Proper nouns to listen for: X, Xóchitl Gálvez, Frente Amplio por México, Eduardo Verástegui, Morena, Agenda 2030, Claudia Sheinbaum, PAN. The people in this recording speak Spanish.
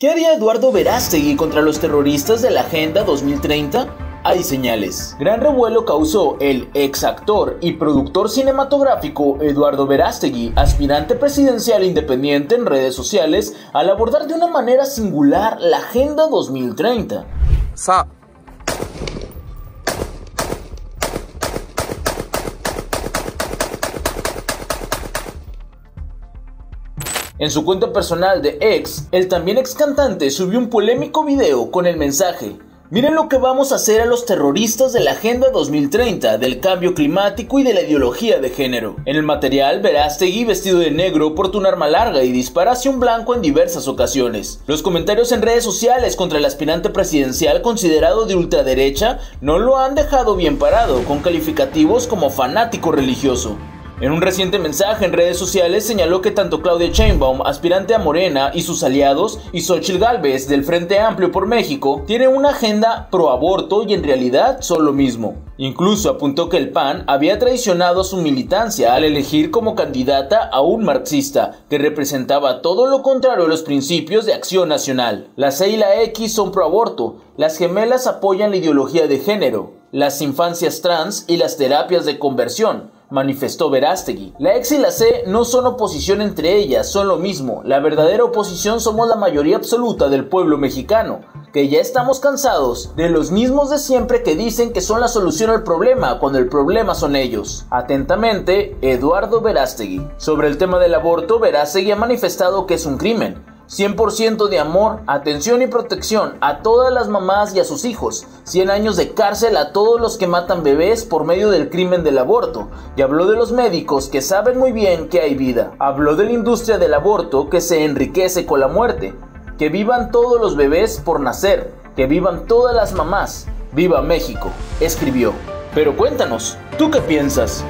¿Qué haría Eduardo Verástegui contra los terroristas de la Agenda 2030? Hay señales. Gran revuelo causó el ex actor y productor cinematográfico Eduardo Verástegui, aspirante presidencial independiente, en redes sociales al abordar de una manera singular la Agenda 2030. En su cuenta personal de X, el también ex cantante subió un polémico video con el mensaje: miren lo que vamos a hacer a los terroristas de la Agenda 2030, del cambio climático y de la ideología de género. En el material, Verástegui, vestido de negro, porta un arma larga y dispara hacia un blanco en diversas ocasiones. Los comentarios en redes sociales contra el aspirante presidencial considerado de ultraderecha no lo han dejado bien parado, con calificativos como fanático religioso. En un reciente mensaje en redes sociales señaló que tanto Claudia Sheinbaum, aspirante a Morena, y sus aliados, y Xóchitl Gálvez, del Frente Amplio por México, tiene una agenda pro-aborto y en realidad son lo mismo. Incluso apuntó que el PAN había traicionado a su militancia al elegir como candidata a un marxista, que representaba todo lo contrario a los principios de Acción Nacional. La C y la X son pro-aborto, las gemelas apoyan la ideología de género, las infancias trans y las terapias de conversión, manifestó Verástegui. La X y la C no son oposición entre ellas, son lo mismo. La verdadera oposición somos la mayoría absoluta del pueblo mexicano, que ya estamos cansados de los mismos de siempre que dicen que son la solución al problema, cuando el problema son ellos. Atentamente, Eduardo Verástegui. Sobre el tema del aborto, Verástegui ha manifestado que es un crimen. 100% de amor, atención y protección a todas las mamás y a sus hijos. 100 años de cárcel a todos los que matan bebés por medio del crimen del aborto. Y habló de los médicos que saben muy bien que hay vida. Habló de la industria del aborto que se enriquece con la muerte. Que vivan todos los bebés por nacer. Que vivan todas las mamás. ¡Viva México!, escribió. Pero cuéntanos, ¿tú qué piensas?